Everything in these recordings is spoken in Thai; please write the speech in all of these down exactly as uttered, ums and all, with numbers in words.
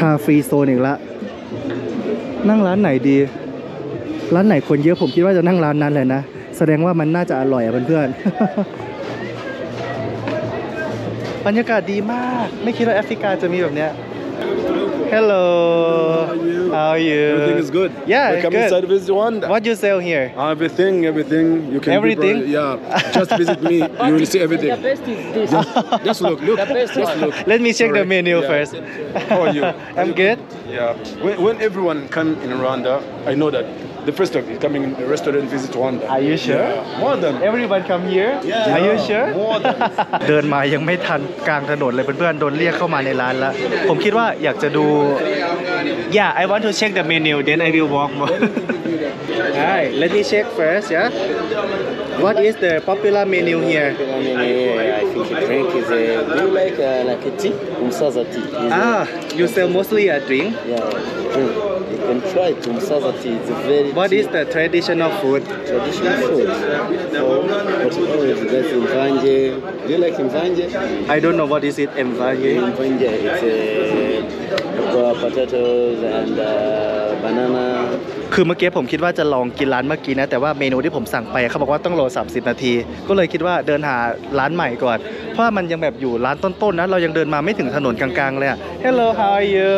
คาเฟ่โซนอีกละนั่งร้านไหนดีร้านไหนคนเยอะผมคิดว่าจะนั่งร้านนั้นแหละนะแสดงว่ามันน่าจะอร่อยอ่ะเพื่อนๆบรรยากาศดีมากไม่คิดว่าแอฟริกาจะมีแบบเนี้ย Hello How are you Everything is good Yeah it's good Welcome inside to visit Rwanda What you sell here Everything Everything You can Everything Yeah Just visit me You will see everything The best is this Just look Look Just look Let me check the menu first How are you I'm good Yeah When everyone come in Rwanda I know that The first of you coming in the restaurant visit Rwanda. Are you sure? Yeah. More than everyone come here. Yeah. Are you sure? More than. เดินมายังไม่ทันกลางถนนเลยเพื่อนๆโดนเรียกเข้ามาในร้านละผมคิดว่าอยากจะดู Yeah, I want to check the menu. Then I will walk more. Hi, let me check first. Yeah. What is the popular menu here? I think the drink is a do you like like a tea? Musaza tea. Ah, you sell mostly a drink? Yeah. You can try Musaza tea. It's very. What is the traditional food? Traditional food. Oh, that's mvanje. Do you like mvanje? I don't know what is it mvanje. Mvanje. It's a potatoes and banana. คือเมื่อกี้ผมคิดว่าจะลองกินร้านเมื่อกี้นะแต่ว่าเมนูที่ผมสั่งไปเขาบอกว่าต้องรอสามสิบนาทีก็เลยคิดว่าเดินหาร้านใหม่ก่อนเพราะมันยังแบบอยู่ร้านต้นๆนะเรายังเดินมาไม่ถึงถนนกลางๆเลยอ่ะ Hello how are you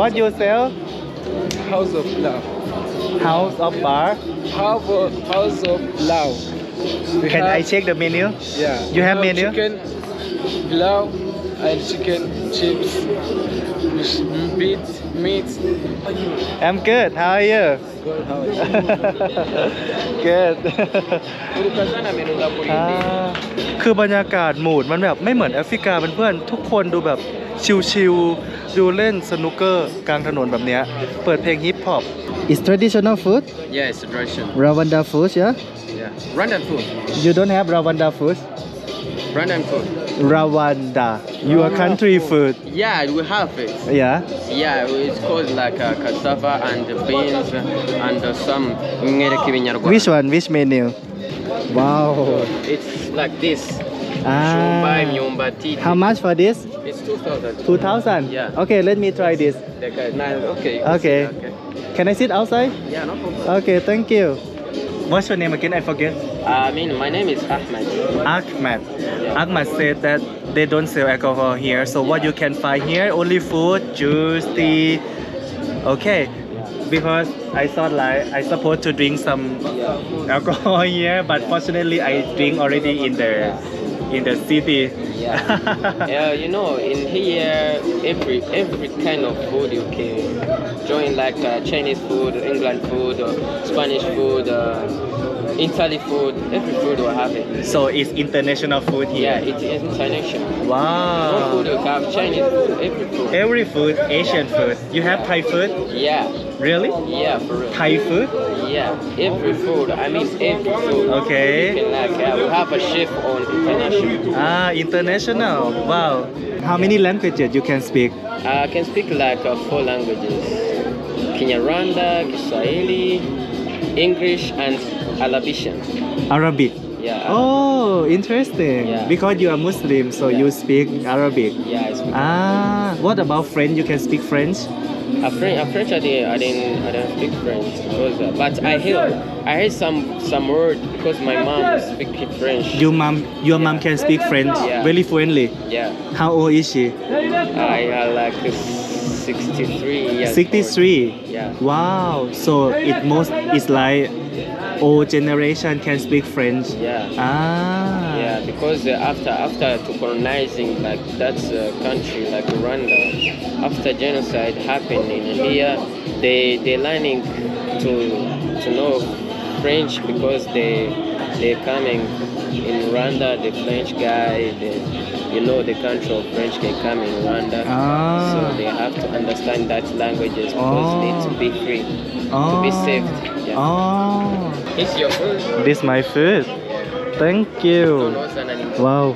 What you sell House of Love House of Bar House of Love Can I check the menu Yeah You have menu Chicken Love and chicken chips meat meat I'm good how are you Good how are you Good คือบรรยากาศมูดมันแบบไม่เหมือนแอฟริกาเพื่อนๆทุกคนดูแบบชิลๆดูเล่นสนุกเกอร์กลางถนนแบบเนี้ยเปิดเพลงฮิปฮอป Is traditional food Yeah it's traditional Rwanda food yeah Yeah Rwanda food You don't have Rwanda food Rwandan food. Rwanda, your Rwanda country food. food. Yeah, we have it. Yeah. Yeah, it's called like uh, cassava and beans and uh, some Kinyarwanda. Which one? Which menu? Wow. It's like this. Ah. How much for this? It's two thousand. Two thousand. Yeah. Okay, let me try this. Okay. Okay. Can I sit outside? Yeah, no problem. Okay, thank you.What's your name again? I forget. I mean, my name is Ahmed. Ahmed. Ahmed said that they don't sell alcohol here. So what you can find here only food, juice, tea. Okay. Because I thought like I supposed to drink some alcohol here, but fortunately I drink already in the in the city. Yeah. Yeah. You know, in here every every kind of food you can. Join like uh, Chinese food, England food, or Spanish food, uh, Italy food. Every food will have it. So it's international food here. Yeah, it is international. Wow. All food you have Chinese food, every food. Every food, Asian food. You have Thai food? Yeah. Really? Yeah, for real. Thai food? Yeah, every food. I mean every food. Okay. You can like uh, we have a chef on international. Ah, international. Wow. How many languages you can speak? I can speak like uh, four languages. Kinyarwanda, Israeli, English, and Arabic. Arabic. Yeah. Arabic. Oh, interesting. Yeah. Because you are Muslim, so yeah. you speak Arabic. Yeah, I speak. Ah, Arabic. What about French? You can speak French. A French, a French. I didn't, I didn't, I didn't speak French because, uh, but I hear, I heard some, some word because my mom speaks French. Your mom, your yeah. mom can speak French. Yeah. Very fluently. Yeah. How old is she? I uh, like. This.sixty-three years sixty-three yeah wow so it most it's like old generation can speak French yeah ah yeah because after after to colonizing like that country like Rwanda after genocide happened in India they they learning to to know French because they they coming in Rwanda the French guy they,You know the country of French can come in Rwanda, ah. so they have to understand that languages because oh. they need to be free, oh. to be saved. Yeah. Oh, this your food. This is my food. Thank you. Wow,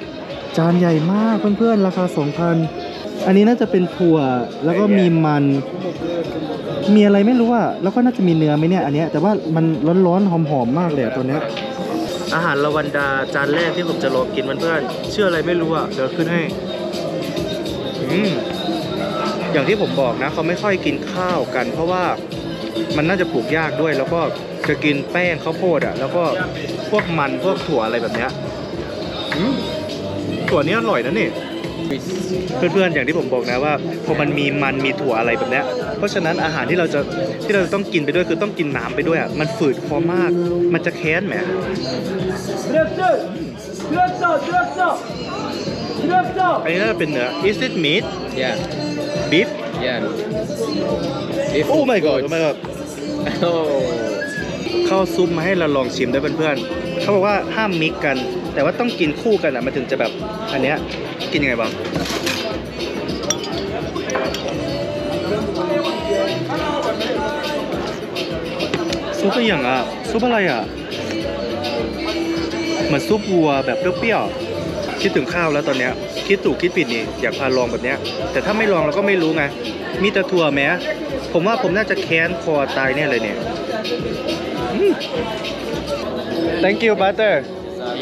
จานใหญ่มากเพื่อนๆราคา สองพัน อันนี้น่าจะเป็นถั่วแล้วก็มีมันมีอะไรไม่รู้อ่ะแล้วก็น่าจะมีเนื้อไหมเนี่ยอันเนี้ยแต่ว่ามันร้อนๆหอมๆมากเลยตัวเนี้ยอาหารรวันดาจานแรกที่ผมจะลองกินเพื่อนๆเชื่ออะไรไม่รู้อ่ะเดี๋ยวขึ้นให้อืม อย่างที่ผมบอกนะเขาไม่ค่อยกินข้าวกันเพราะว่ามันน่าจะปลูกยากด้วยแล้วก็จะกินแป้งข้าวโพดอ่ะแล้วก็พวกมันพวกถั่วอะไรแบบเนี้ยถั่วนี้อร่อยนะนี่เพื่อนๆอย่างที่ผมบอกนะว่าพอมันมีมันมีถั่วอะไรแบบเนี้ยเพราะฉะนั้นอาหารที่เราจะที่เราจะต้องกินไปด้วยคือต้องกินน้ำไปด้วยอ่ะมันฝืดคอมากมันจะแค้นแหมอันนี้น่าจะเป็นเนื้อ is it meat yeah beef yeah beef oh my god oh my god ข้าวซุปมาให้เราลองชิมได้เพื่อนๆเขาบอกว่าห้ามมิกกันแต่ว่าต้องกินคู่กันอ่ะมันถึงจะแบบอันเนี้ยกินยังไงบ้างซุปเป็นอย่างอ่ะซุปอะไรอ่ะเหมือนซุปวัวแบบเปรี้ยวๆคิดถึงข้าวแล้วตอนเนี้ยคิดถูกคิดผิดนี่อยากพาลองแบบเนี้ยแต่ถ้าไม่ลองเราก็ไม่รู้ไงมีแต่ถั่วแม้ผมว่าผมน่าจะแค้นคอตายแน่เลยเนี่ย thank you butter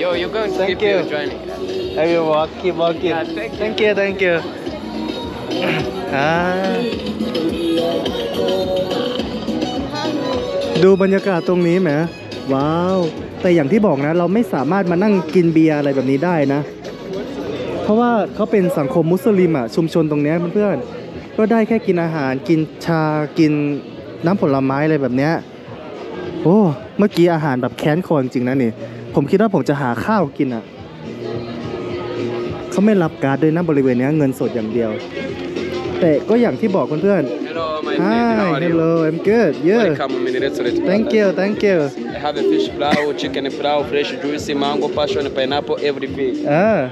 yo you going to keep you journey I will walk keep walking thank you thank you ดูบรรยากาศตรงนี้ไหมว้าวแต่อย่างที่บอกนะเราไม่สามารถมานั่งกินเบียร์อะไรแบบนี้ได้นะเพราะว่าเขาเป็นสังคมมุสลิมอ่ะชุมชนตรงนี้เพื่อนๆก็ได้แค่กินอาหารกินชากินน้ำผลไม้อะไรแบบนี้โอ้เมื่อกี้อาหารแบบแค้นคอจริงๆนะนี่ผมคิดว่าผมจะหาข้าวกินอ่ะเขาไม่รับการ์ดด้วยนะบริเวณนี้เงินสดอย่างเดียวแต่ก็อย่างที่บอกเพื่อนๆ Hi Hello I'm good Yeah Thank you Thank you I have a fish plau chicken plau fresh juicy mango passion pineapple everything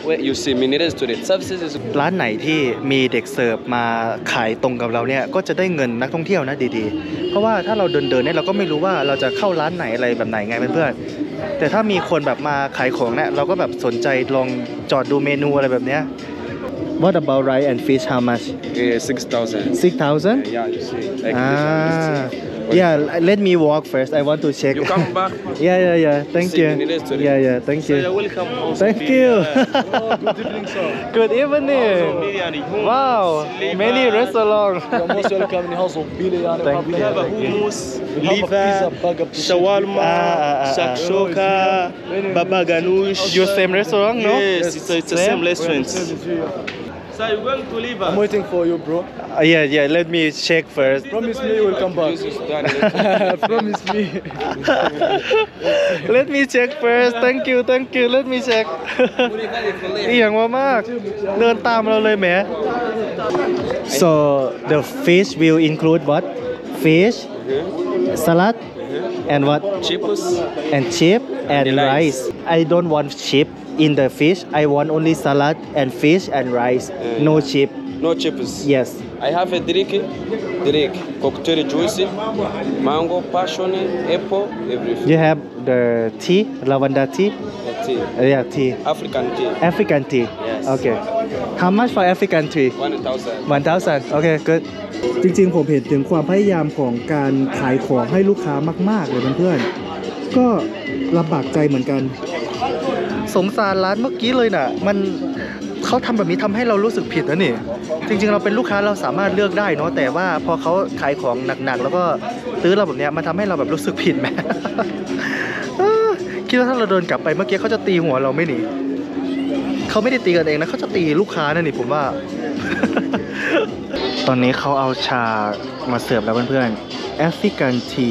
Where you see mini restaurant services ร้านไหนที่มีเด็กเสิร์ฟมาขายตรงกับเราเนี่ยก็จะได้เงินนักท่องเที่ยวนะดีๆเพราะว่าถ้าเราเดินๆเนี่ยเราก็ไม่รู้ว่าเราจะเข้าร้านไหนอะไรแบบไหนไงเพื่อนๆแต่ถ้ามีคนแบบมาขายของเนี่ยเราก็แบบสนใจลองจอดดูเมนูอะไรแบบเนี้ยWhat about rice and fish? How much? Yeah, six thousand. Six thousand? Yeah, you see. Like ah, yeah. Let me walk first. I want to check. You come back. yeah, yeah, yeah. Thank you. Yeah, yeah. Thank you. So welcome. Thank you. oh, good evening, sir. Good evening. Wow, many restaurants. You're most welcome in house of Billy. Thank you. We have a hummus, liver, shawarma, shakshoka, baba ganoush. Your same restaurant, no? Yes, it's the same restaurant.Are you going to leave us? I'm waiting for you, bro. Uh, yeah, yeah. Let me check first. Promise me you will come back. Promise me. Let me check first. Thank you, thank you. Let me check. อีหยังว่ามากเดินตามเราเลยแหม So the fish will include what? Fish, salad, and what? Chips and chip and rice. I don't want chip.In the fish, I want only salad and fish and rice. Uh, no chip. No chips. Yes. I have a drink, drink, cocktail juice, mango, passion, apple, everything. You have the tea, lavender tea. The tea. Uh, yeah, tea. African tea. African tea. Yes. Okay. How much for African tea? One thousand. One thousand. Okay, good. จริงๆผมเห็นถึงความพยายามของการขายของให้ลูกค้ามากๆเลยเพื่อนๆก็ลำบากใจเหมือนกันสงสารร้านเมื่อกี้เลยน่ะมันเขาทำแบบนี้ทำให้เรารู้สึกผิดนะนี่จริงๆเราเป็นลูกค้าเราสามารถเลือกได้เนาะแต่ว่าพอเขาขายของหนักๆแล้วก็ซื้อเราแบบเนี้ยมันทำให้เราแบบรู้สึกผิดแม่ คิดว่าถ้าเราเดินกลับไปเมื่อกี้เขาจะตีหัวเราไม่หนีเขาไม่ได้ตีกันเองนะเขาจะตีลูกค้านั่นนี่ผมว่า ตอนนี้เขาเอาชามาเสิร์ฟแล้วเพื่อนๆแอฟริกันที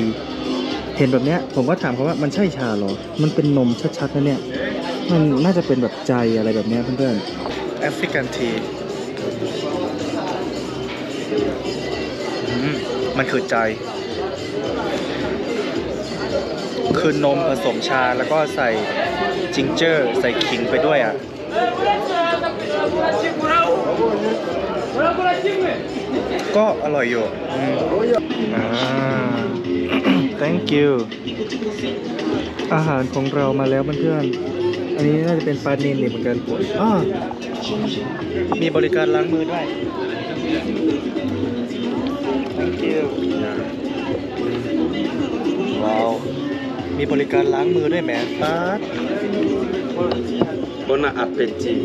เห็นแบบเนี้ยผมก็ถามเขาว่ามันใช่ชาหรอมันเป็นนมชัดๆนะเนี่ยมันน่าจะเป็นแบบใจอะไรแบบนี้เพื่อนๆแอฟริกันทีมันคือใจคือนมผสมชาแล้วก็ใส่จิงเจอร์ใส่ขิงไปด้วยอ่ะก็อร่อยอยู่อ่า thank you อาหารของเรามาแล้วเพื่อนๆอันนี้น่าจะเป็นปลาเนนเหมือนกันอ๋อมีบริการล้างมือด้วย Thank you ว้าวมีบริการล้างมือด้วยแหมป๊าด Bon appétit.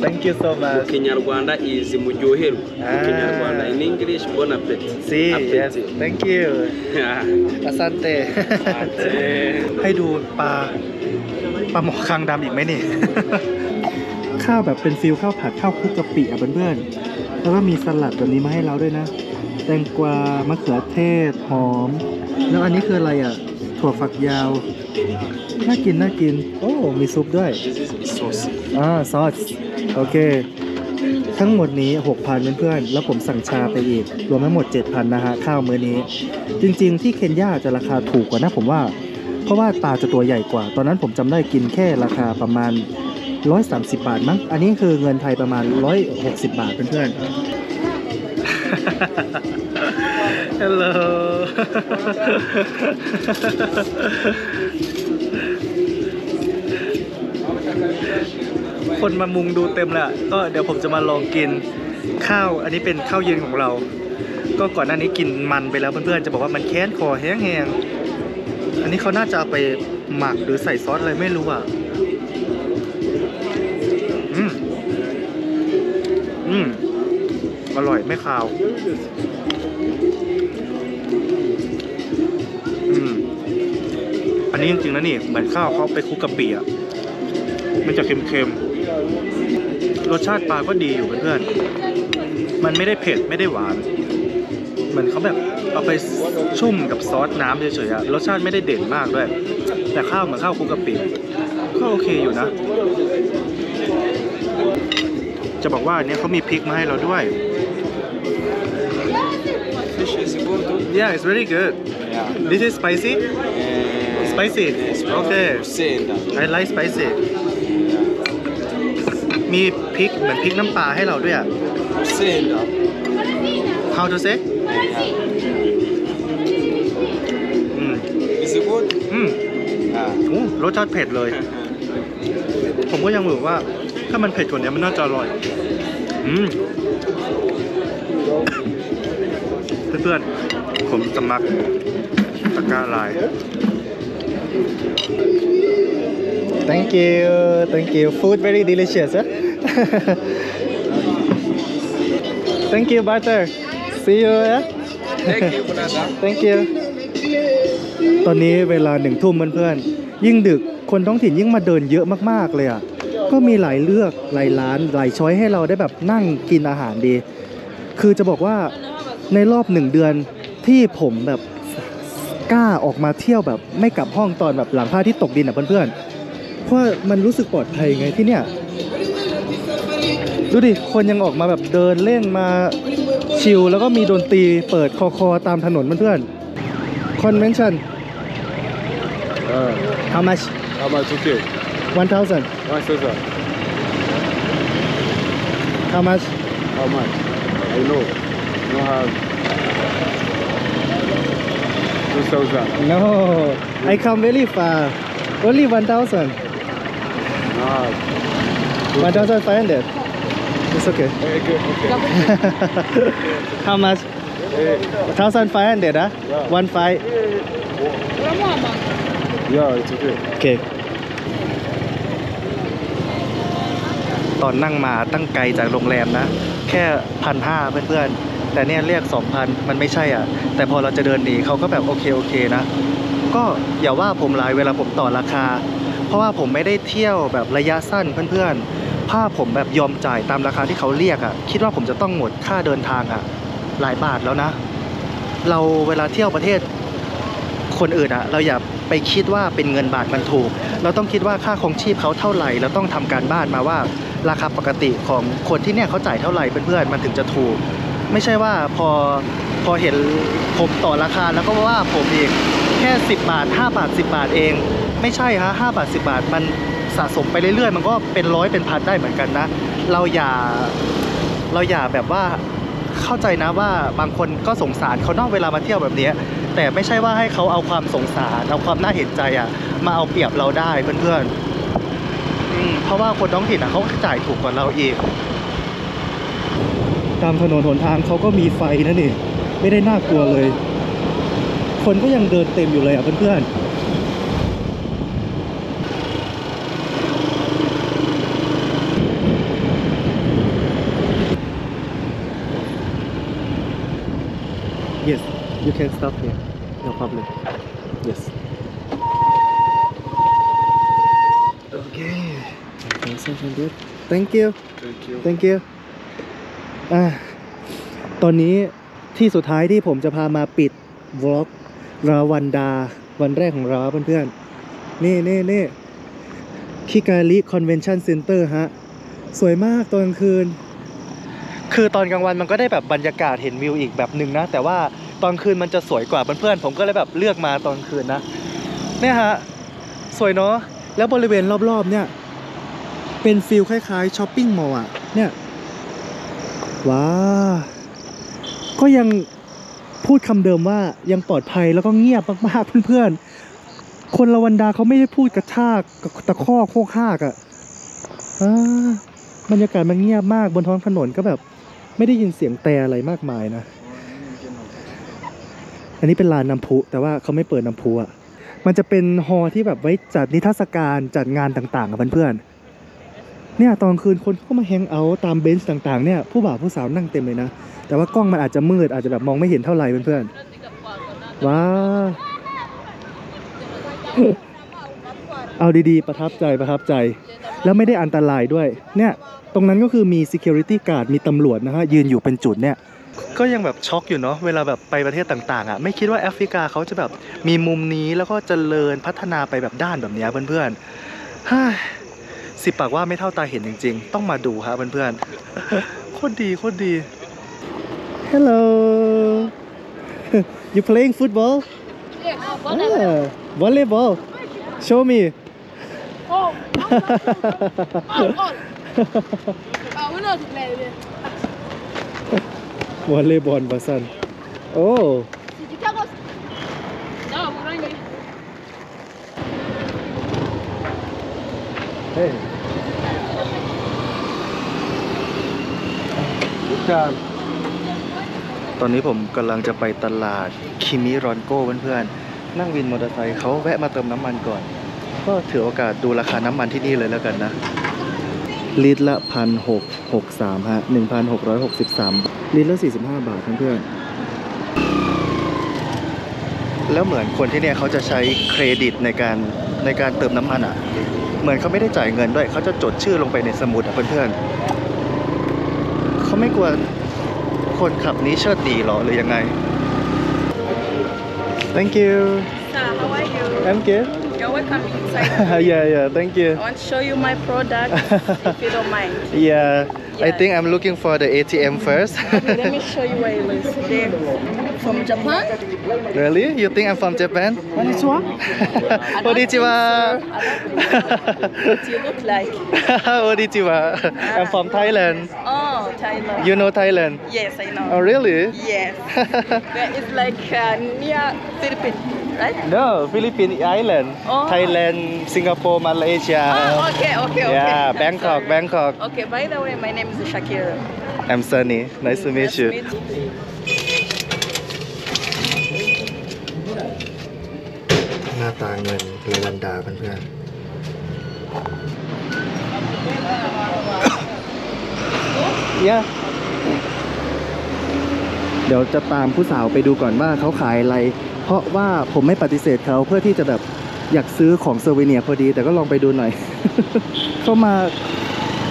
Thank you so much. Kinyarwanda is mujyoherwa. Kinyarwanda in English, bon appétit. Si, yes. Thank you. Asante. Hey, do pa pa mo kang dam ik mai ni. ข้าวแบบเป็นฟิลข้าวผัดข้าวคลุกกะปิอ่ะเพื่อนๆแล้วก็มีสลัดแบบนี้มาให้เราด้วยนะแตงกวามะเขือเทศหอมแล้วอันนี้คืออะไรอ่ะถั่วฝักยาวน่ากินน่ากินโอ้มีซุปด้วยอ่าซอสโอเคทั้งหมดนี้ หกพัน เพื่อนๆแล้วผมสั่งชาไปอีกรวมทั้งหมด เจ็ดพัน นะฮะข้าวมื้อนี้จริงๆที่เคนยาจะราคาถูกกว่านะผมว่าเพราะว่าปลาจะตัวใหญ่กว่าตอนนั้นผมจำได้กินแค่ราคาประมาณหนึ่งร้อยสามสิบบาทมั้งอันนี้คือเงินไทยประมาณหนึ่งร้อยหกสิบบาทเพื่อนๆ Hello คนมามุงดูเต็มแล้วก็เดี๋ยวผมจะมาลองกินข้าวอันนี้เป็นข้าวเย็นของเราก็ก่อนหน้านี้กินมันไปแล้วเพื่อนๆจะบอกว่ามันแค้นคอแห้งๆอันนี้เขาน่าจะเอาไปหมักหรือใส่ซอสอะไรไม่รู้อ่ะอืมอร่อยไม่คาวอืมอันนี้จริงๆนะนี่เหมือนข้าวเขาไปคลุกกะปิอ่ะมันจะเค็มๆรสชาติปลาก็ดีอยู่เพื่อนๆมันไม่ได้เผ็ดไม่ได้หวานเหมือนเขาแบบเอาไปชุ่มกับซอสน้ำเฉยๆอ่ะรสชาติไม่ได้เด่นมากด้วยแต่ข้าวเหมือนข้าวคลุกกะปิก็โอเคอยู่นะจะบอกว่าเนี่ยเขามีพริกมาให้เราด้วย Yeah, it's really good. Yeah. This is spicy. Yeah. Spicy. Okay. I like spicy. มีพริกเหมือนพริกน้ำปลาให้เราด้วยอ่ะ How to say? อืม Is it good? อืม อู้รสชาติเผ็ดเลยผมก็ยังรู้ว่าถ้ามันเผ็ดกว่านี้มันน่าจะอร่อยอืม เพื่อนๆผมจะมักตะกร้าลาย Thank you Thank you food very delicious huh? Thank you butter See you huh? Thank you Thank you ตอนนี้เวลาหนึ่งทุ่มเพื่อนๆยิ่งดึกคนท้องถิ่นยิ่งมาเดินเยอะมากๆเลยอ่ะก็มีหลายเลือกหลายร้านหลายช้อยให้เราได้แบบนั่งกินอาหารดีคือจะบอกว่าในรอบหนึ่งเดือนที่ผมแบบกล้าออกมาเที่ยวแบบไม่กลับห้องตอนแบบหลังพระอาทิตย์ตกดินอ่ะเพื่อนๆเพราะมันรู้สึกปลอดภัยไงที่เนี่ยดูดิคนยังออกมาแบบเดินเล่นมาชิลแล้วก็มีดนตรีเปิดคอคอตามถนนเพื่อนๆ Convention How much How much okay One thousand. One thousand. How much? How much? I know. No have. Two thousand. No. I come very far. Only one thousand. No. One thousand five hundred. It's okay. Okay. Okay. How much? Thousand five hundred. Ah. One five. Yeah, it's okay. Okay.ตอนนั่งมาตั้งไกลจากโรงแรมนะแค่พันห้าเพื่อนๆแต่เนี่ยเรียก สองพัน มันไม่ใช่อ่ะแต่พอเราจะเดินหนีเขาก็แบบโอเคโอเคนะก็อย่าว่าผมหลายเวลาผมต่อราคาเพราะว่าผมไม่ได้เที่ยวแบบระยะสั้นเพื่อนๆผ้าผมแบบยอมจ่ายตามราคาที่เขาเรียกอ่ะคิดว่าผมจะต้องหมดค่าเดินทางอ่ะหลายบาทแล้วนะเราเวลาเที่ยวประเทศคนอื่นอ่ะเราอย่าไปคิดว่าเป็นเงินบาทมันถูกเราต้องคิดว่าค่าครองชีพเขาเท่าไหร่เราต้องทำการบ้านมาว่าราคาปกติของคนที่เนี่ยเขาจ่ายเท่าไหร่เพื่อนๆมันถึงจะถูกไม่ใช่ว่าพอพอเห็นผมต่อราคาแล้วก็ว่าผมเองแค่สิบบาทห้าบาทสิบบาทเองไม่ใช่ฮะห้าบาทสิบบาทมันสะสมไปเรื่อยๆมันก็เป็นร้อยเป็นพันได้เหมือนกันนะเราอย่าเราอย่าแบบว่าเข้าใจนะว่าบางคนก็สงสารเขานอกเวลามาเที่ยวแบบนี้แต่ไม่ใช่ว่าให้เขาเอาความสงสารเอาความน่าเห็นใจอะมาเอาเปรียบเราได้เพื่อนๆเพราะว่าคนท้องถิ่นอ่ะเขาจ่ายถูกกว่าเราเองตามถนนหนทางเขาก็มีไฟนะนี่ไม่ได้น่ากลัวเลยคนก็ยังเดินเต็มอยู่เลยอ่ะเพื่อนๆ You can stop here. No problem. Yes. Okay. Thank you. Thank you. Thank you. อ่าตอนนี้ที่สุดท้ายที่ผมจะพามาปิดวล็อกราวานดาวันแรกของเราเพื่อนๆนี่นี่นี่คิกาลิคอนเวนชั่นเซ็นเตอร์ฮะสวยมากตอนกลางคืนคือตอนกลางวันมันก็ได้แบบบรรยากาศเห็นวิวอีกแบบหนึ่งนะแต่ว่าตอนคืนมันจะสวยกว่าเพื่อนๆผมก็เลยแบบเลือกมาตอนคืนนะเนี่ยฮะสวยเนาะแล้วบริเวณรอบๆเนี่ยเป็นฟิลคล้ายๆช้อปปิ้งมอลล์อะเนี่ยว้าก็ยังพูดคำเดิมว่ายังปลอดภัยแล้วก็เงียบมากๆเพื่อนๆคนรวันดาเขาไม่ได้พูดกระชากตะคอกโคกฮากอะอ่าบรรยากาศมันเงียบมากบนท้องถนนก็แบบไม่ได้ยินเสียงแต่อะไรมากมายนะอันนี้เป็นลานน้ำพุแต่ว่าเขาไม่เปิดน้ำพุอะมันจะเป็นฮอลล์ที่แบบไว้จัดนิทรรศการจัดงานต่างๆกับเพื่อนๆเนี่ยตอนคืนคนก็มาแฮงเอาท์ตามเบนซ์ต่างๆเนี่ยผู้บ่าวผู้สาวนั่งเต็มเลยนะแต่ว่ากล้องมันอาจจะมืดอาจจะแบบมองไม่เห็นเท่าไหร่เพื่อนๆว้าเอาดีๆประทับใจประทับใจแล้วไม่ได้อันตรายด้วยเนี่ยตรงนั้นก็คือมี security guard มีตำรวจนะฮะยืนอยู่เป็นจุดเนี่ยก็ยังแบบช็อกอยู่เนาะเวลาแบบไปประเทศต่างๆอ่ะไม่คิดว่าแอฟริกาเขาจะแบบมีมุมนี้แล้วก็เจริญพัฒนาไปแบบด้านแบบนี้เพื่อนๆฮ่าสิบปากว่าไม่เท่าตาเห็นจริงๆต้องมาดูครับเพื่อนๆโคตรดีโคตรดี Hello you playing football volleyball show me oh volleyball บาสันโอ้เฮ้ยตอนนี้ผมกำลังจะไปตลาดคิมิรอนโก้เพื่อนๆนั่งวินมอเตอร์ไซค์เขาแวะมาเติมน้ำมันก่อนก็ถือโอกาสดูราคาน้ำมันที่นี่เลยแล้วกันนะลิตรละพันหกหกสามฮะหนึ่งพันหกร้อยหกสิบสามลิตรละสี่สิบห้าบาทเพื่อนๆแล้วเหมือนคนที่เนี่ยเขาจะใช้เครดิตในการในการเติมน้ำมันอ่ะเหมือนเขาไม่ได้จ่ายเงินด้วยเขาจะจดชื่อลงไปในสมุดอ่ะเพื่อนๆเขาไม่กลัวคนขับนี้เชิดดีหรอหรือยังไง thank you sir how are you I'm good you're welcome inside yeah yeah thank you I want to show you my product if you don't mind yeah, yeah. I think I'm looking for the เอ ที เอ็ม first okay, let me show you where it is from Japan really you think I'm from Japan Konnichiwa Konnichiwa what you look like Konnichiwa I'm from Thailand oh Thailand you know Thailand yes I know oh really yes it's like uh, near Philippines right no Philippine island oh. Thailand Singapore Malaysia oh, okay okay yeah okay. Bangkok Bangkok okay by the way my name is Shakir I'm Sunny nice to meet youหน้าตาเงินรวันดาเพื่อนๆ yeah. เดี๋ยวจะตามผู้สาวไปดูก่อนว่าเขาขายอะไรเพราะว่าผมไม่ปฏิเสธเขาเพื่อที่จะแบบอยากซื้อของเซอร์วิเนียพอดีแต่ก็ลองไปดูหน่อย เขามา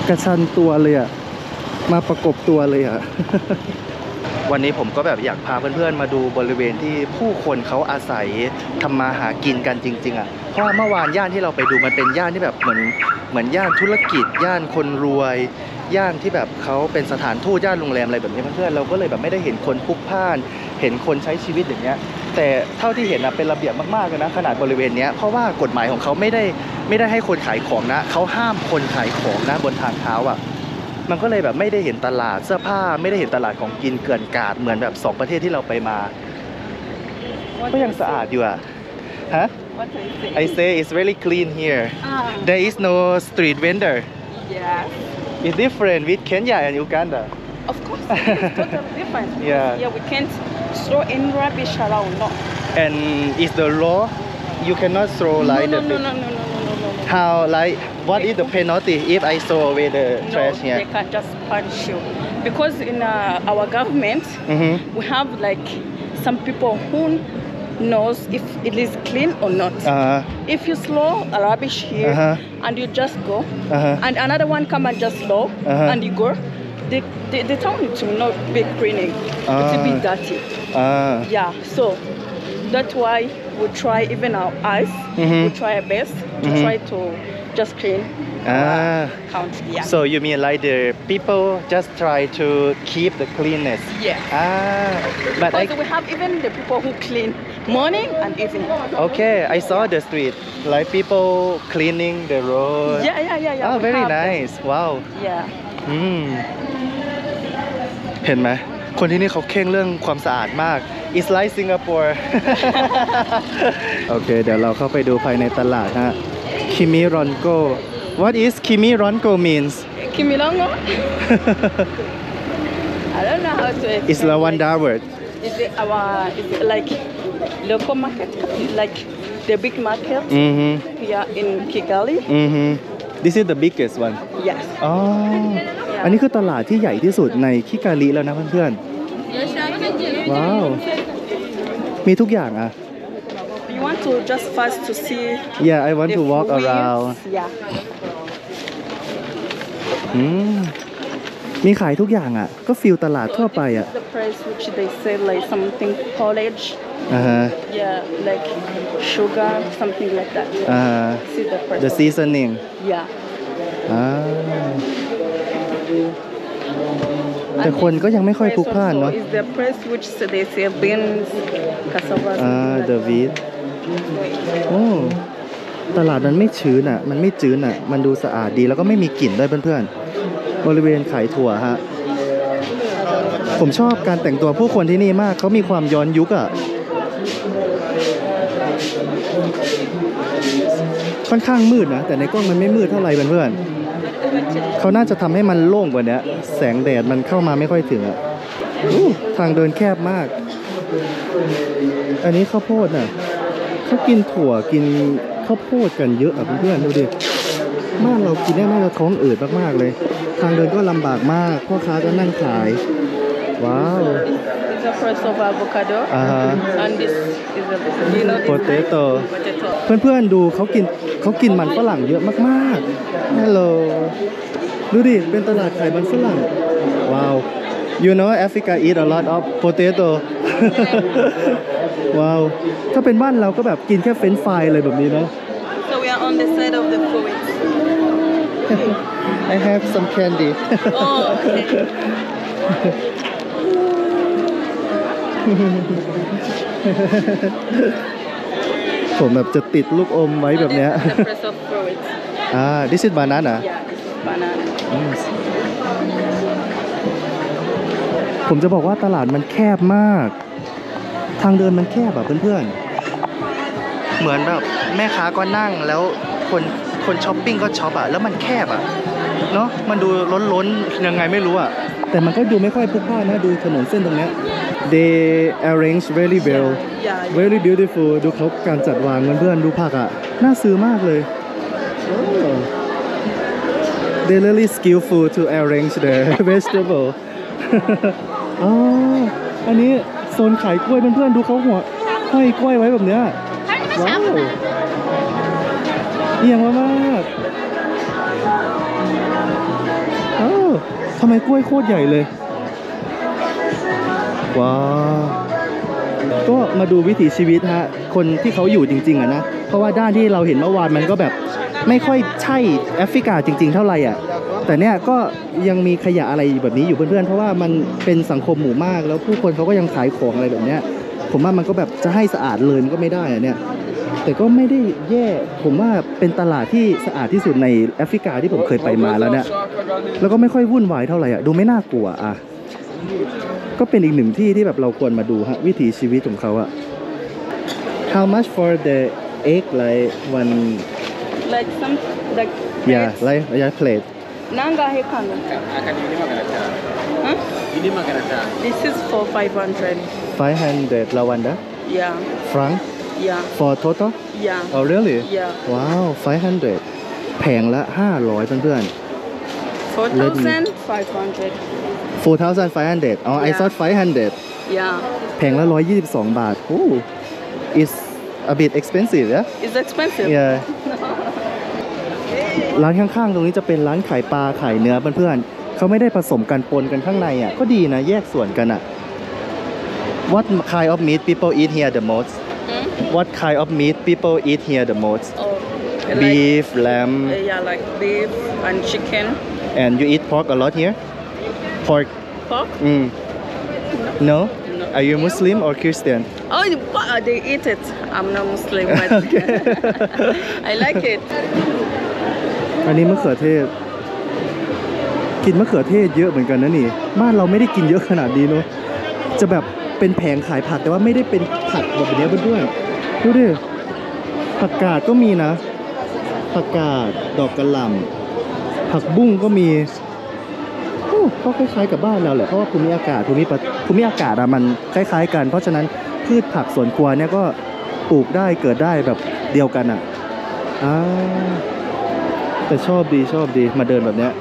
กระชันตัวเลยอ่ะมาประกบตัวเลยอ่ะ วันนี้ผมก็แบบอยากพาเพื่อนๆมาดูบริเวณที่ผู้คนเขาอาศัยทำมาหากินกันจริงๆอ่ะเพราะเมื่อวานย่านที่เราไปดูมันเป็นย่านที่แบบเหมือนเหมือนย่านธุรกิจย่านคนรวยย่านที่แบบเขาเป็นสถานทูตย่านโรงแรมอะไรแบบนี้เพื่อนๆเราก็เลยแบบไม่ได้เห็นคนพลุกพล่านเห็นคนใช้ชีวิตอย่างเงี้ยแต่เท่าที่เห็นนะเป็นระเบียบมากๆเลยนะขนาดบริเวณเนี้ยเพราะว่ากฎหมายของเขาไม่ได้ไม่ได้ให้คนขายของนะเขาห้ามคนขายของนะบนทางเท้าอ่ะมันก็เลยแบบไม่ได้เห็นตลาดเสื้อผ้าไม่ได้เห็นตลาดของกินเกลื่อนกลาดเหมือนแบบสองประเทศที่เราไปมาก็ยังสะอาดอยู่อะฮะ I say it's really clean here there is no street vendor yeah it's different with Kenya and Uganda of course it's totally different yeah yeah we can't throw any rubbish around no and is the law you cannot throw like no no no no no how like What is the penalty if I throw away the no, trash here? They can just punch you because in uh, our government mm-hmm. we have like some people who knows if it is clean or not. Uh-huh. If you throw a rubbish here uh-huh. and you just go, uh-huh. and another one come and just throw uh-huh. and you go, the, the, the town will not be cleaning. Uh-huh. It will be dirty. Uh-huh. Yeah, so that's why we try, even our eyes, mm-hmm. we try our best to mm-hmm. try to just clean ah. our country. Yeah. So you mean like the people just try to keep the cleanness? Yeah. Ah, but because I... we have even the people who clean morning and evening. Okay, I saw the street, like people cleaning the road. Yeah, yeah, yeah. yeah. Oh, very nice. Them. Wow. Yeah. Mm. เห็นไหมคนที่นี่เขาเข่งเรื่องความสะอาดมาก It's like Singapore โอเคเดี๋ยวเราเข้าไปดูภายในตลาดฮะ Kimironko What is Kimironko means Kimironko I don't know how to explain It's Rwanda word Is it our is it like local market like the big market mm-hmm. here in Kigali mm-hmm. This is the biggest one Yes Oh อันนี้คือตลาดที่ใหญ่ที่สุดในคิกาลิแล้วนะเพื่อนๆว้าวมีทุกอย่างอ่ะ You want to just fast to see Yeah I want to walk around Yeah อืมมีขายทุกอย่างอ่ะก็ฟิลตลาดทั่วไปอ่ะ The price which they sell like something porridge Uh-huh. Yeah, like sugar something like that Uh-huh. See the price The seasoning Yeah Ah.แต่คนก็ยังไม่ค่อยพลุกพล่านเนาะ Is the press which they sell beans, cassava อ่า the wheat โอ้ตลาดมันไม่ชื้นอ่ะมันไม่จืดอ่ะมันดูสะอาดดีแล้วก็ไม่มีกลิ่นด้วยเพื่อนๆบริเวณขายถั่วฮะผมชอบการแต่งตัวผู้คนที่นี่มากเขามีความย้อนยุคอ่ะค่อนข้างมืดนะแต่ในกล้องมันไม่มืดเท่าไหร่เพื่อนๆเขาน่าจะทำให้มันโล่งกว่านี้แสงแดดมันเข้ามาไม่ค่อยถึงอ่ะทางเดินแคบมากอันนี้ข้าวโพดน่ะเขากินถั่วกินข้าวโพดกันเยอะอ่ะเพื่อนๆดูดิบ้านเรากินได้น่าจะท้องอืดมากๆเลยทางเดินก็ลำบากมากพ่อค้าก็นั่งขายว้าว This is the price of avocado and this is the potato เพื่อนๆดูเขากินเขากินมันฝรั่งเยอะมากๆ Hello ดูดิเป็นตลาดขายมันฝรั่งว้าว You know Africa eat a lot of potato ว้าวถ้าเป็นบ้านเราก็แบบกินแค่เฟรนช์ฟรายอะไรแบบนี้นะ So we are on the side of the fruit I have some candyผมแบบจะติดลูกอมไว้แบบเนี้ย This is banana ผมจะบอกว่าตลาดมันแคบมากทางเดินมันแคบแบบเพื่อนๆเหมือนแบบแม่ค้าก็นั่งแล้วคนคนช้อปปิ้งก็ช้อปอะแล้วมันแคบอะเนาะมันดูล้นๆยังไงไม่รู้อะแต่มันก็ดูไม่ค่อยพลุกพล่านนะดูถนนเส้นตรงเนี้ย They arrange very well very beautiful ดูเขาการจัดวางเพื่อนๆดูผักอ่ะน่าซื้อมากเลย They really skillful to arrange the vegetable อ๋ออันนี้โซนขายกล้วยเพื่อนๆดูเขาหัวห้อยกล้วยไว้แบบเนี้ยว้าวเยี่ยมมากทำไมกล้วยโคตรใหญ่เลยว้าก็มาดูวิถีชีวิตฮะคนที่เขาอยู่จริงๆอะนะเพราะว่าด้านที่เราเห็นเมื่อวานมันก็แบบไม่ค่อยใช่แอฟริกาจริงๆเท่าไหร่อ่ะแต่เนี้ยก็ยังมีขยะอะไรแบบนี้อยู่เพื่อนๆเพราะว่ามันเป็นสังคมหมู่มากแล้วผู้คนเขาก็ยังขายของอะไรแบบเนี้ยผมว่ามันก็แบบจะให้สะอาดเลยมันก็ไม่ได้อะเนี้ยแต่ก็ไม่ได้แย่ผมว่าเป็นตลาดที่สะอาดที่สุดในแอฟริกาที่ผมเคยไปมาแล้วเนี่ยแล้วก็ไม่ค่อยวุ่นวายเท่าไหร่อ่ะดูไม่น่ากลัวอ่ะก็เป็นอีกหนึ่งที่ที่แบบเราควรมาดูฮะวิถีชีวิตของเขาอ่ะ How much for the egg like one like some like yeah like yeah plate นั่งก็ให้คันอาการนี้มากันนะจ๊ะฮะนี้มากันนะจ๊ะ This is for five hundred five hundred Rwanda yeah franc Yeah. For total? Yeah. Oh really? Yeah. Wow, five hundred. แพงละห้าร้อยเพื่อนๆ Four thousand five hundred. Four thousand five hundred. Oh, I thought five hundred. Yeah. แพงละร้อยยี่สิบสองบาท Oh, it's a bit expensive, yeah? It's expensive. Yeah. ร้านข้างๆตรงนี้จะเป็นร้านขายปลาขายเนื้อเพื่อนๆเขาไม่ได้ผสมกันปนกันข้างในอ่ะก็ดีนะแยกส่วนกันอ่ะ What kind of meat people eat here the most? What kind of meat people eat here the most? Beef, lamb. Yeah, like beef and chicken. And you eat pork a lot here? Pork. Pork? Mm. No. Are you Muslim or Christian? Oh, they eat it. I'm not Muslim, but I like it. อันนี้มะเขือเทศกินมะเขือเทศเยอะเหมือนกันนะนี่บ้านเราไม่ได้กินเยอะขนาดนี้เนาะจะแบบเป็นแผงขายผักแต่ว่าไม่ได้เป็นผักแบบนี้ด้วยดูดิผักกาดก็มีนะผักกาดดอกกระหล่ำผักบุ้งก็มีก็คล้ายๆกับบ้านเราแหละเพราะว่าภูมิอากาศภูมิภูมิอากาศอะมันคล้ายๆกันเพราะฉะนั้นพืชผักสวนครัวเนี่ยก็ปลูกได้เกิดได้แบบเดียวกันอะอ่าแต่ชอบดีชอบดีมาเดินแบบเนี้ย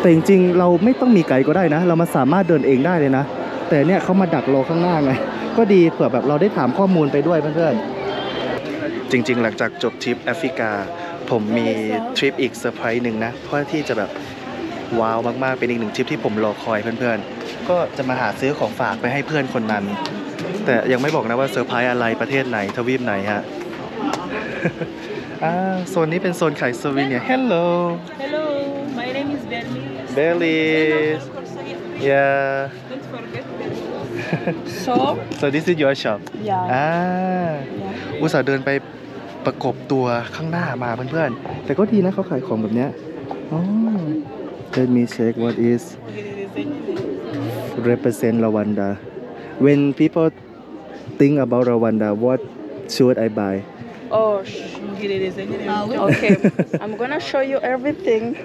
แต่จริงๆเราไม่ต้องมีไกด์ก็ได้นะเรามาสามารถเดินเองได้เลยนะแต่เนี่ยเขามาดักรอข้างหน้าไงก็ดีเผื่อแบบเราได้ถามข้อมูลไปด้วยเพื่อนๆจริงๆหลังจากจบทริปแอฟริกาผมมีทริปอีกเซอร์ไพรส์หนึ่งนะเพื่อที่จะแบบว้าวมากๆเป็นอีกหนึ่งทริปที่ผมรอคอยเพื่อนๆก็จะมาหาซื้อของฝากไปให้เพื่อนคนนั้นแต่ยังไม่บอกนะว่าเซอร์ไพรส์อะไรประเทศไหนทวีปไหนฮะ อ่าโซนนี้เป็นโซนขายซูวีเนียร์ Hello Hello my name is Belis Belis yeah don't forget Belis shop so this is your shop yeah อ่าอุตส่าห์เดินไปประกบตัวข้างหน้ามาเพื่อนๆแต่ก็ดีนะเขาขายของแบบเนี้ยอ๋อ Let me check what is represent Rwanda when people think about Rwanda what should I buy Oh, okay. I'm gonna show you everything.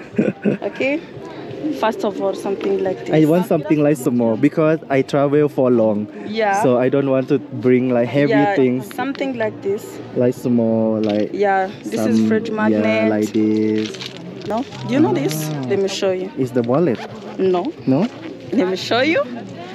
Okay. First of all, something like this. I want something like small because I travel for long. Yeah. So I don't want to bring like heavy yeah, things. Something like this. Like small, like. Yeah. This some, is fridge magnet. Yeah, like this. No. Do you know ah. this? Let me show you. Is the wallet? No. No. Let me show you.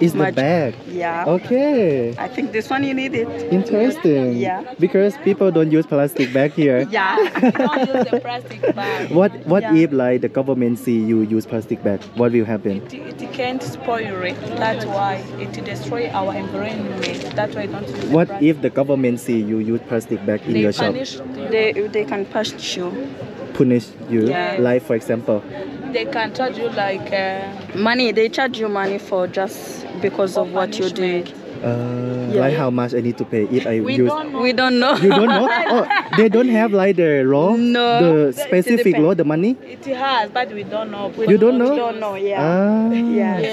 Is the bag? Yeah. Okay. I think this one you need it. Interesting. Yeah. Because people don't use plastic bag here. Yeah. Don't use the plastic bag. What What yeah. if like the government see you use plastic bag? What will happen? It, it can't spoil it. That's why it destroy our environment. That's why don't use. What the if the government see you use plastic bag in they your punish, shop? They They can punish you. Punish you? Yeah. Like for example. They can charge you like uh, money. They charge you money for just because of what you do. Uh, yeah. Like how much I need to pay if I we use? Don't know. We don't know. You don't know? Oh, they don't have like the law, no. the specific law, the money. It has, but we don't know. We you don't know? Don't know. Yeah. Ah. Yes.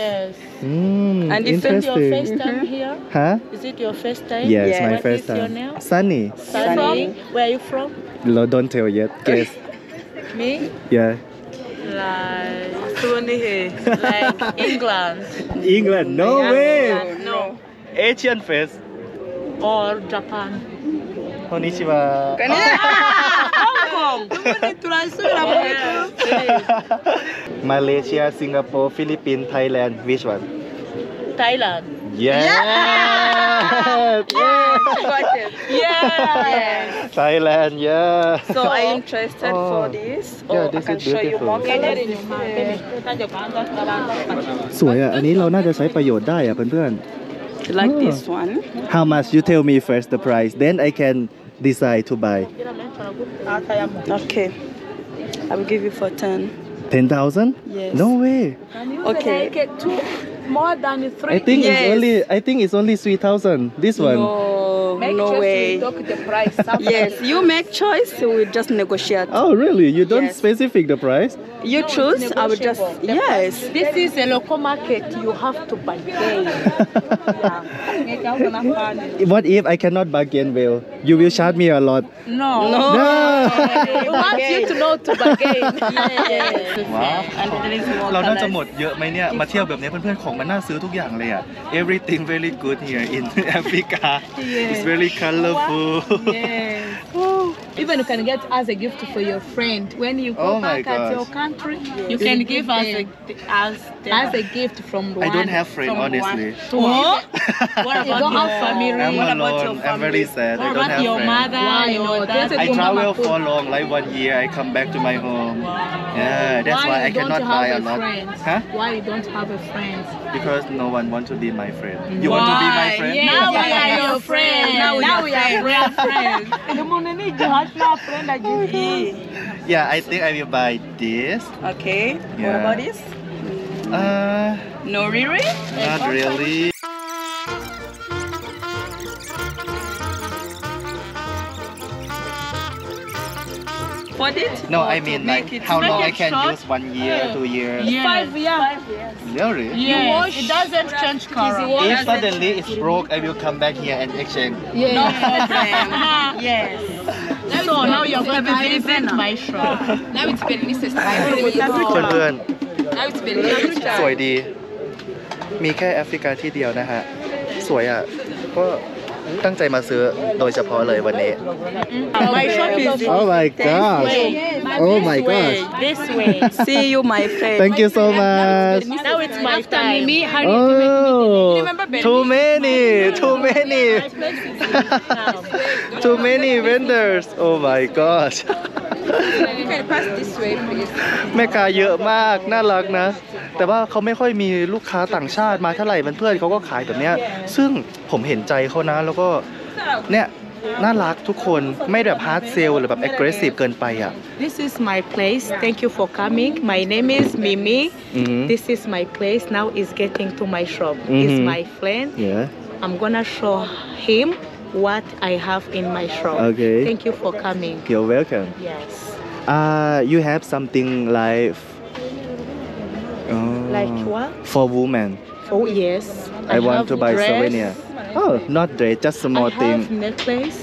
yes. Mm, and is it your first time here? Huh? Is it your first time? Yes, yes. my what first time. What is your name? Sunny. Sunny. Sunny. Where are you from? No, don't tell yet. Guess. Me? Yeah. Like like England. England, no yeah, way. England, no. Asian face. Or Japan. Konnichiwa. Hong Kong. Malaysia, Singapore, Philippines, Thailand. Which one? Thailand. Yes. Yeah. Yes. Yes. yes. Thailand. Yeah. So are you interested oh. for this? Yeah, oh, this I can is show you more. Yeah. สวยอ่ะอันนี้เราน่าจะใช้ประโยชน์ได้อ่ะเพื่อนๆ Like oh. this one. How much? You tell me first the price, then I can decide to buy. Okay. I will give you for ten. Ten thousand? Yes. No way. Okay. More than three. I think yes. it's only. I think it's only three thousand. This one. No, make no way. Talk the price. yes, you make choice. So we just negotiate. Oh really? You don't yes. specify the price. You no, choose. I will just. The yes. Price. This is a local market. You have to bargain. yeah. What if I cannot bargain well? You will charge me a lot. No. No. no. We want you to know to bargain. yeah, yeah. Wow. And there is more. เราน่าจะหมดเยอะไหมเนี่ยมาเที่ยวแบบนี้เพื่อนๆของมันน่าซื้อทุกอย่างเลยอ่ะ everything very good here in Africa it's very colorful Oh, even you can get as a gift for your friend. When you go oh back at your country, yes. you can you give, give as a, as, as a gift from Rwanda. I don't have friends, honestly. What? What about your family? I'm what about your family? I'm very sad. What I don't have your friends. Mother, Why your dad? I travel for long, like one year. I come back to my home. Wow. Yeah, that's why, why I cannot buy a, a lot. Huh? Why you don't have a friend? Because no one wants to be my friend. You why? want to be my friend? Yeah. Now we are your friends. Now we now are real friends. Yeah, I think I will buy this. Okay. Yeah. What about this? Uh, no, really? Not really. For it? No, I mean like it, how long I can short? use one year, yeah. two years. Yeah. Five years. Five years. Really? Yeah. It doesn't change color. If suddenly it's broke, I will come back here and exchange. Yeah. No problem. Yes. So, so now you're going to visit my shop. Now it's Belis' style. Now it's Belis' style. สวยดีมีแค่แอฟริกาที่เดียวนะฮะสวยอ่ะก็ตั้งใจมาซื้อโดยเฉพาะเลยวันนี้ My shop is this Oh my gosh Oh my gosh This way See you my friend Thank you so much Now it's my time Oh Too many Too many Too many vendors Oh my gosh You can pass this way please แม่ค้าเยอะมากน่ารักนะแต่ว่าเขาไม่ค่อยมีลูกค้าต่างชาติมาเท่าไหร่เพื่อนเขาก็ขายแบบเนี้ยซึ่งผมเห็นใจเขานะแล้วก็เนี่ยน่ารักทุกคนไม่แบบ hard sell หรือแบบ aggressive เกินไปอ่ะ This is my place Thank you for coming My name is Mimi This is my place Now is getting to my shop Is my friend I'm gonna show him what I have in my shop Okay Thank you for coming You're welcome Yes Ah you have something like Oh. Like what? For women. Oh yes. I, I want to buy dress. souvenir. Oh, not dress, just small I thing. Have necklace.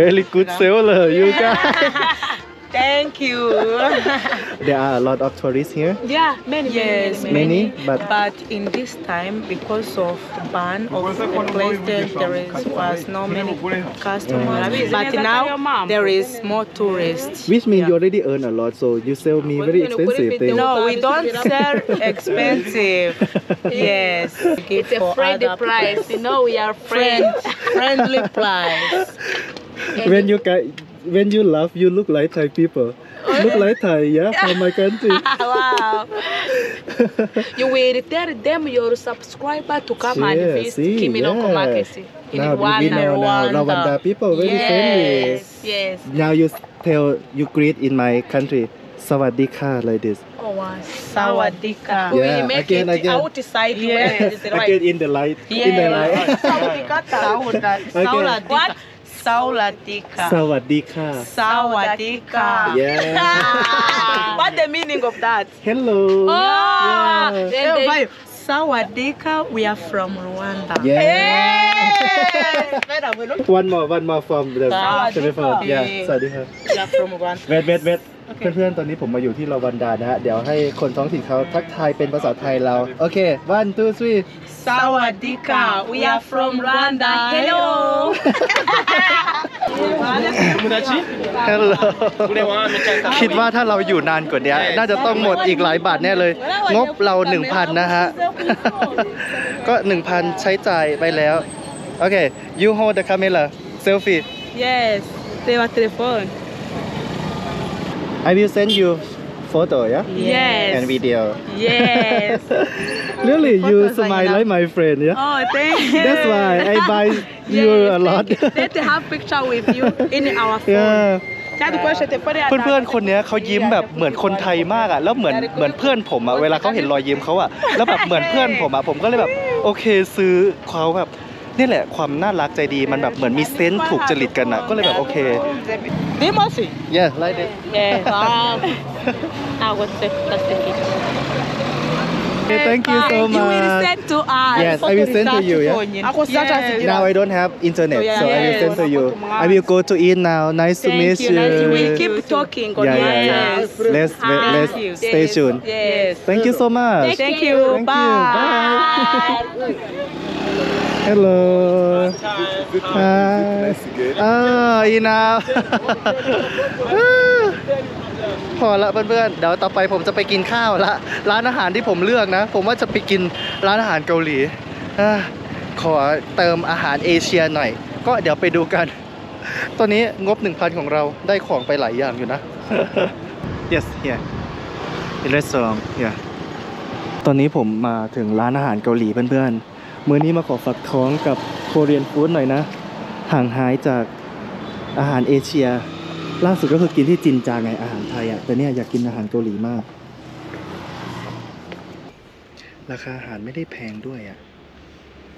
Really good seller, you guys. Thank you. There are a lot of tourists here. Yeah, many. Yes, many. many, many but but in this time, because of ban of the place, there, there is was no many customers. Yeah. But now there is more tourists. Which means yeah. you already earn a lot, so you sell me very expensive things. No, we don't sell expensive. Yes, it's a friendly price. You know, we are friend friendly price. When you guys. When you laugh, you look like Thai people. Look like Thai, yeah, from my country. Wow. You will tell them your subscriber to come yeah, and visit see, Kimironko yeah. Market in now, Rwanda. Now, Rwanda people very yes, friendly. Yes. Now you tell, you greet in my country. Sawadika like this. Oh, wow. Sawadika. Yeah, we make again, it again. outside. Yes. Is it right? Again in the light. Yes. In the light. Sawadika. Sawadika. What? Sawadika. Sawadika. Sawadika. Yeah. What the meaning of that? Hello. Oh. Yeah. They, they, Sawadika. We are from Rwanda. Yeah. Hey. One more. One more from the. Sawadika. Yeah. Sawadika. We are from Rwanda. Wait, wait, wait. เพื่อนๆตอนนี้ผมมาอยู่ที่รวันดานะฮะเดี๋ยวให้คนท้องถิ่นเขาทักทายเป็นภาษาไทยเราโอเค one two three สวัสดีค่ะ we are from Rwanda hello hello คิดว่าถ้าเราอยู่นานกว่านี้น่าจะต้องหมดอีกหลายบาทแน่เลยงบเรา หนึ่งพัน นะฮะก็ หนึ่งพัน ใช้จ่ายไปแล้วโอเค you hold the camera selfie yes เทวโทรศัพท์I will send you photo, yeah? Yes. And video. Yes. Really, you smile like my friend, yeah? Oh, thank you. That's why I buy you a lot. Let's have picture with you in our phone. Yeah. เพื่อนๆคนนี้เขายิ้มแบบเหมือนคนไทยมากอ่ะแล้วเหมือนเหมือนเพื่อนผมอ่ะเวลาเขาเห็นรอยยิ้มเขาอ่ะแล้วแบบเหมือนเพื่อนผมอ่ะผมก็เลยแบบโอเคซื้อเขาแบบนี่แหละความน่ารักใจดีมันแบบเหมือนมีเซนส์ถูกจริตกันอ่ะก็เลยแบบโอเคดีมากสิ yeah like that yeah อ้าวก็เซ็ตตัดสิน Okay, thank you so much. You will send to us. Yes, I will send to you. Yeah. Now I don't have internet, so I will send to you. I will go to eat now. Nice to meet you. Nice to meet you. We keep talking. Yeah, yeah. Let's let's stay tuned. Yes. Thank you so much. Thank you. Bye. Hello. Hi. Ah, you know. พอละเพื่อนๆเดี๋ยวต่อไปผมจะไปกินข้าวละร้านอาหารที่ผมเลือกนะผมว่าจะไปกินร้านอาหารเกาหลีขอเติมอาหารเอเชียหน่อยก็เดี๋ยวไปดูกันตอนนี้งบ หนึ่งพัน ของเราได้ของไปหลายอย่างอยู่นะ yes yeah the restaurant yeah ตอนนี้ผมมาถึงร้านอาหารเกาหลีเพื่อนๆมื้อนี้มาขอฝากท้องกับโคเรียนฟู้ดหน่อยนะห่างหายจากอาหารเอเชียล่าสุดก็คือกินที่จินจางไงอาหารไทยอ่ะแต่เนี่ยอยากกินอาหารเกาหลีมากราคาอาหารไม่ได้แพงด้วยอ่ะ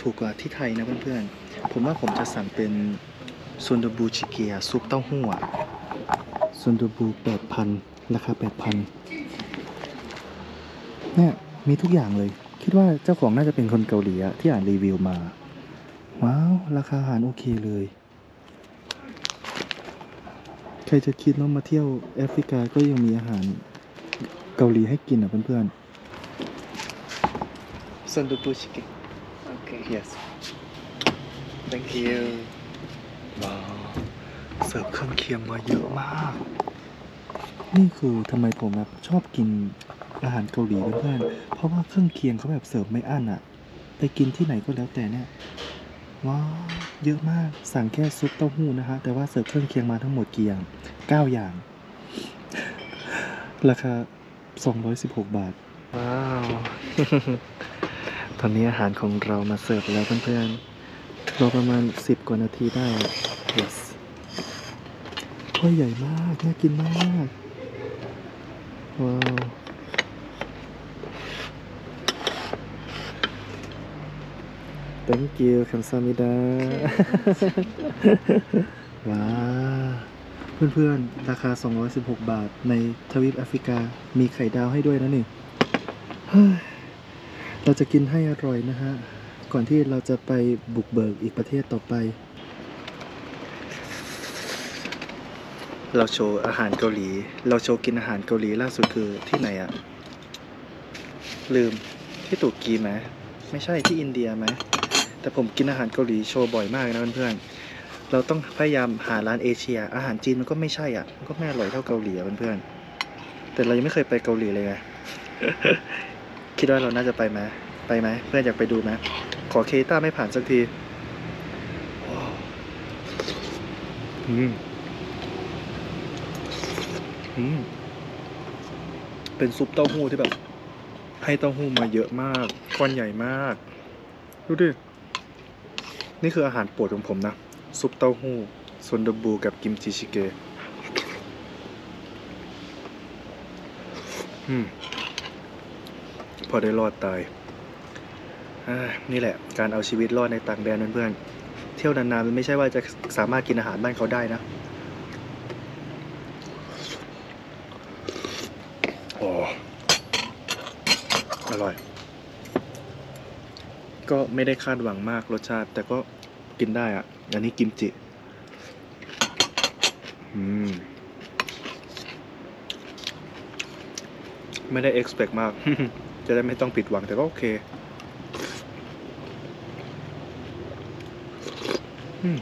ถูกกว่าที่ไทยนะเพื่อนๆผมว่าผมจะสั่งเป็นซุนดูบูชิเกียซุปเต้าหู้ซุนดูบู แปดพัน ราคา แปดพัน เนี่ยมีทุกอย่างเลยคิดว่าเจ้าของน่าจะเป็นคนเกาหลีที่อ่านรีวิวมาว้าวราคาอาหารโอเคเลยใครจะคิดว่ามาเที่ยวแอฟริกาก็ยังมีอาหารเกาหลีให้กินอ่ะเพื่อนๆซันดูบูชิเกะโอเค yes thank you ว้าวเสิร์ฟเครื่องเคียงมาเยอะมากนี่คือทำไมผมแบบชอบกินอาหารเกาหลีเพื่อนๆเพราะว่าเครื่องเคียงเขาแบบเสิร์ฟไม่อั้นอ่ะไปกินที่ไหนก็แล้วแต่เนี่ยว้าวเยอะมากสั่งแค่ซุปเต้าหู้นะฮะแต่ว่าเสิร์ฟเครื่องเคียงมาทั้งหมดกี่อย่างเก้าอย่างราคาสองร้อยสิบหกบาทว้าวตอนนี้อาหารของเรามาเสิร์ฟแล้วเพื่อนๆรอประมาณสิบกว่านาทีได้ yes ถ้วยใหญ่มากน่ากินมากว้าวThank you คำซามิดาว้าเพื่อนๆราคาสองร้อยสิบหกบาทในทวีปแอฟริกามีไข่ดาวให้ด้วยนะนี่เราจะกินให้อร่อยนะฮะก่อนที่เราจะไปบุกเบิกอีกประเทศต่อไปเราโชว์อาหารเกาหลีเราโชว์กินอาหารเกาหลีล่าสุดคือที่ไหนอะลืมที่ตุรกีไหมไม่ใช่ที่อินเดียไหมแต่ผมกินอาหารเกาหลีโชว์บ่อยมากนะเพื่อนๆเราต้องพยายามหาร้านเอเชียอาหารจีนมันก็ไม่ใช่อ่ะมันก็ไม่อร่อยเท่าเกาหลีอ่ะเพื่อนๆแต่เรายังไม่เคยไปเกาหลีเลยไง คิดว่าเราน่าจะไปไหมไปไหมเพื่อนอยากไปดูไหมขอเคต้าไม่ผ่านสักทีอืมอืมเป็นซุปเต้าหู้ที่แบบให้เต้าหู้มาเยอะมากก้อนใหญ่มากดูดินี่คืออาหารโปรดของผมนะซุปเต้าหู้ซุนดูบูกับกิมจิชิเกะอืมพอได้รอดตายอ่านี่แหละการเอาชีวิตรอดในต่างแดนเพื่อนๆเที่ยวนานๆมันไม่ใช่ว่าจะสามารถกินอาหารบ้านเขาได้นะโอ้อร่อยก็ไม่ได้คาดหวังมากรสชาติแต่ก็กินได้อ่ะอันนี้กิมจิอืมไม่ได้ expect มาก จะได้ไม่ต้องผิดหวังแต่ก็โอเคอืม